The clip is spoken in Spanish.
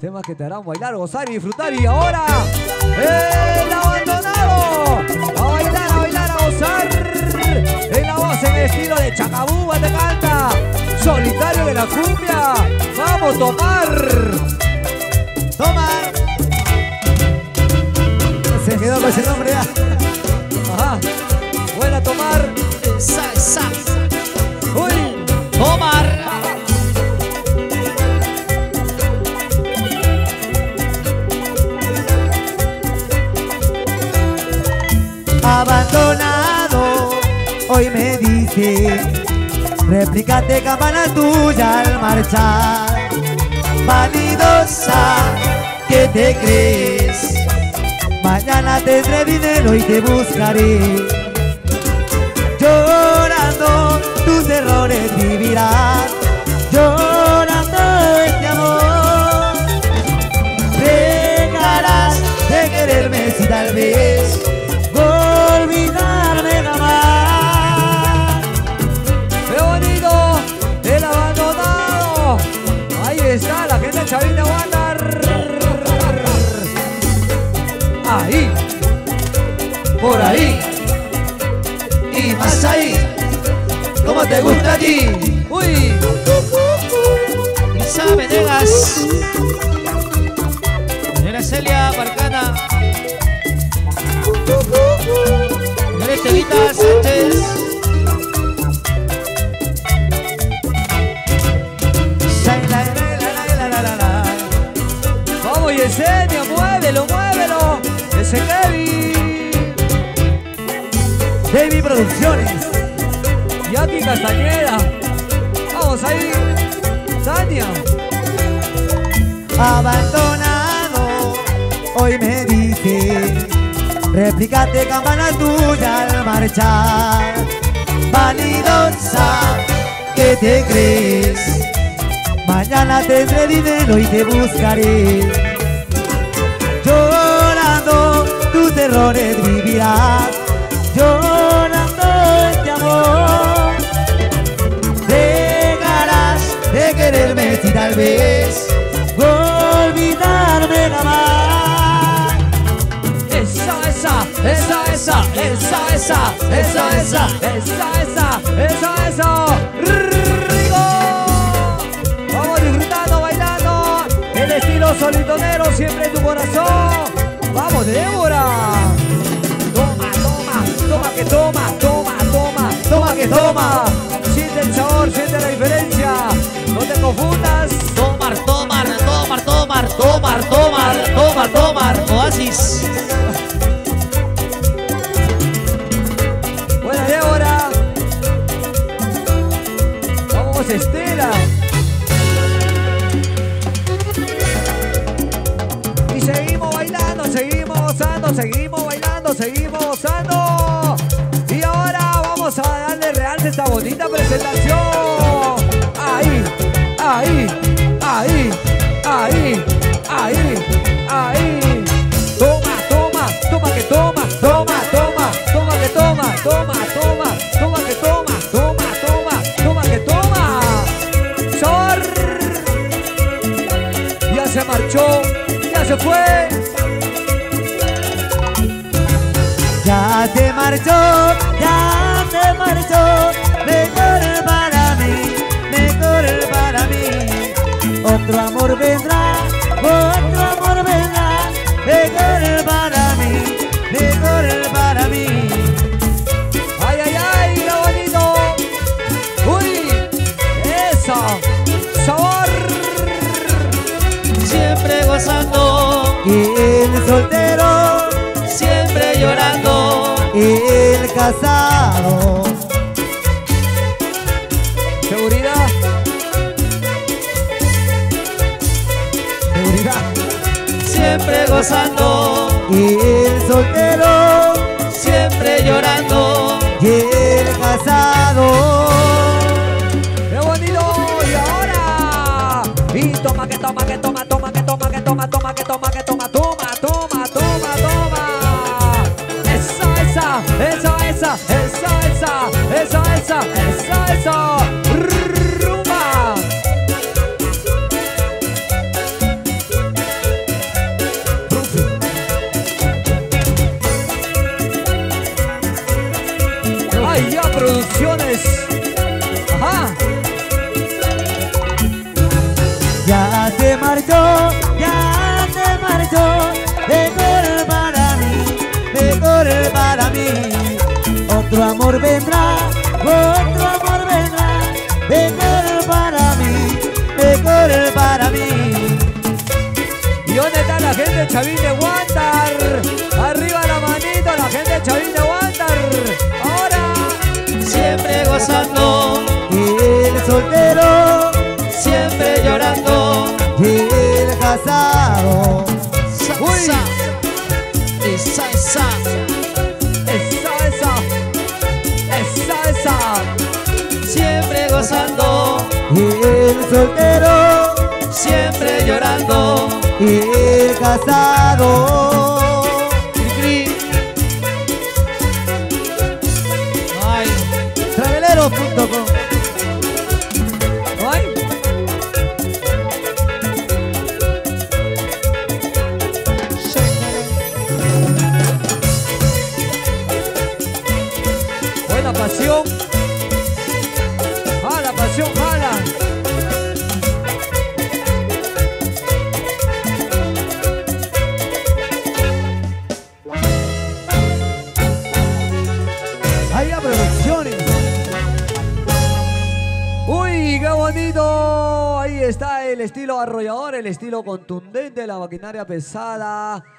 Temas que te harán bailar, gozar y disfrutar. Y ahora, el abandonado. A bailar, a gozar. En la voz, en el estilo de Chacabú, te canta. Solitario de la cumbia. Vamos a tomar. Toma. Se quedó con ese nombre ya. Ajá. Vuelve a tomar. Esa. Uy. Tomar. Abandonado, hoy me dice, replícate campana tuya al marchar. Vanidosa, ¿qué te crees? Mañana tendré dinero y te buscaré. Llorando tus errores vivirás, llorando este amor. Dejarás de quererme si tal vez olvidarme jamás. ¡Qué bonito! ¡El abandonado! Ahí está la gente de Chavín de Huantar. Ahí, por ahí y más ahí, como te gusta a ti. ¡Uy! Y sabe, llegas. Señora Celia, Parcana. Señora Estelita Sánchez. Vamos, Yesenia, muévelo. Ese Debbie Producciones. Yati Castañeda. Vamos ahí, Tania. Abandonado, hoy me dice, replícate campana tuya al marchar. Vanidosa, ¿qué te crees? Mañana tendré dinero y te buscaré. Llorando tus errores vivirás, llorando este amor. Dejarás de quererme si tal vez olvidarme jamás. Esa. ¡Rico! Vamos disfrutando, bailando. El estilo solitonero siempre en tu corazón. Vamos, Débora. Toma que toma. Siente el sabor, siente la diferencia. No te confundas. Tomar. Oasis. Estela y seguimos bailando. Y ahora vamos a darle realce a esta bonita presentación. Ahí. Ya se fue, ya se marchó. Mejor para mí. Otro amor vendrá. Mejor para mí. Ay, qué bonito. Uy, esa sabor. Siempre gozando, el soltero, siempre llorando, el casado. Seguridad, siempre gozando, el soltero, siempre llorando, el casado. Toma. Esa. Rumba. la gente de Chavín de Huantar. Arriba la manito, la gente de Chavín de Huantar. Ahora, siempre gozando, el soltero, siempre llorando, el casado. Uy. Esa. Siempre gozando, el soltero, siempre llorando, y el casado. Traveleros.com. Buena pasión. Jala, pasión, jala. Ahí está el estilo arrollador, el estilo contundente, la maquinaria pesada.